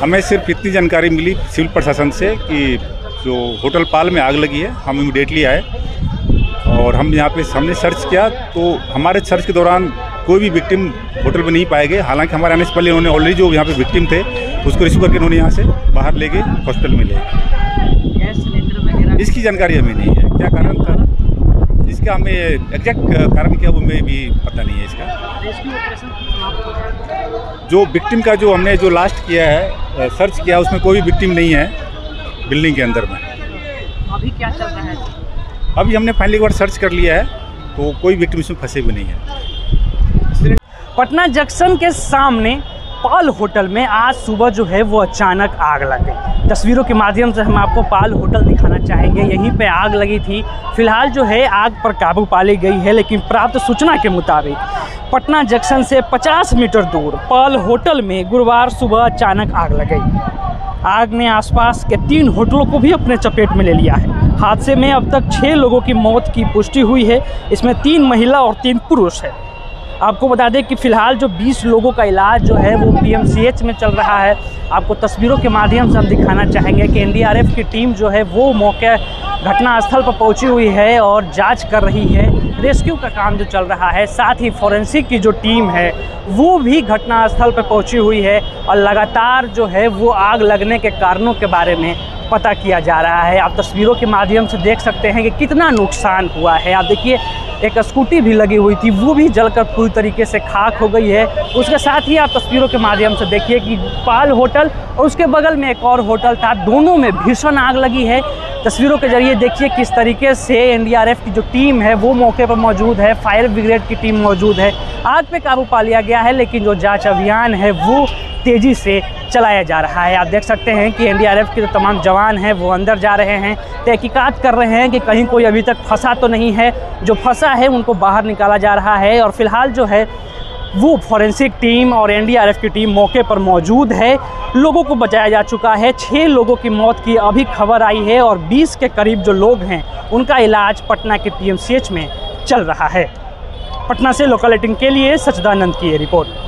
हमें सिर्फ इतनी जानकारी मिली सिविल प्रशासन से कि जो होटल पाल में आग लगी है। हम इमीडिएटली आए और हम यहाँ पे हमने सर्च किया तो हमारे सर्च के दौरान कोई भी विक्टिम होटल में नहीं पाए गए। हालांकि हमारे आने से पहले उन्होंने ऑलरेडी जो यहाँ पे विक्टिम थे उसको रिसीव करके उन्होंने यहाँ से बाहर ले गए, हॉस्पिटल में ले गए। इसकी जानकारी हमें नहीं है, क्या कारण था इसका, हमें एग्जैक्ट कारण क्या वो हमें भी पता नहीं है। इसका जो विक्टिम का जो हमने जो लास्ट किया है, सर्च किया, उसमें कोई भी विक्टिम नहीं है बिल्डिंग के अंदर में। अभी क्या चल रहा है? अभी हमने फाइनली एक बार सर्च कर लिया है तो कोई विक्टिम इसमें फंसे भी नहीं है। पटना जंक्शन के सामने पाल होटल में आज सुबह जो है वो अचानक आग लग गई। तस्वीरों के माध्यम से हम आपको पाल होटल दिखाना चाहेंगे। यहीं पे आग लगी थी। फिलहाल जो है आग पर काबू पा ली गई है, लेकिन प्राप्त सूचना के मुताबिक पटना जंक्शन से 50 मीटर दूर पाल होटल में गुरुवार सुबह अचानक आग लग गई। आग ने आसपास के 3 होटलों को भी अपने चपेट में ले लिया है। हादसे में अब तक 6 लोगों की मौत की पुष्टि हुई है, इसमें 3 महिला और 3 पुरुष है। आपको बता दें कि फ़िलहाल जो 20 लोगों का इलाज जो है वो पीएमसीएच में चल रहा है। आपको तस्वीरों के माध्यम से हम दिखाना चाहेंगे कि एनडीआरएफ की टीम जो है वो मौके घटना स्थल पर पहुंची हुई है और जांच कर रही है। रेस्क्यू का काम जो चल रहा है, साथ ही फॉरेंसिक की जो टीम है वो भी घटना स्थल पर पहुँची हुई है और लगातार जो है वो आग लगने के कारणों के बारे में पता किया जा रहा है। आप तस्वीरों के माध्यम से देख सकते हैं कि कितना नुकसान हुआ है। आप देखिए, एक स्कूटी भी लगी हुई थी, वो भी जलकर पूरी तरीके से खाक हो गई है। उसके साथ ही आप तस्वीरों के माध्यम से देखिए कि पाल होटल और उसके बगल में एक और होटल था, दोनों में भीषण आग लगी है। तस्वीरों के जरिए देखिए किस तरीके से एनडीआरएफ की जो टीम है वो मौके पर मौजूद है, फायर ब्रिगेड की टीम मौजूद है। आग पे काबू पा लिया गया है, लेकिन जो जाँच अभियान है वो तेज़ी से चलाया जा रहा है। आप देख सकते हैं कि एनडीआरएफ के जो तमाम जवान हैं वो अंदर जा रहे हैं, तहकीकात कर रहे हैं कि कहीं कोई अभी तक फंसा तो नहीं है। जो फंसा है उनको बाहर निकाला जा रहा है और फिलहाल जो है वो फॉरेंसिक टीम और एनडीआरएफ की टीम मौके पर मौजूद है। लोगों को बचाया जा चुका है। 6 लोगों की मौत की अभी खबर आई है और 20 के करीब जो लोग हैं उनका इलाज पटना के पीएमसीएच में चल रहा है। पटना से लोकल एटिंग के लिए सचिदानंद की ये रिपोर्ट।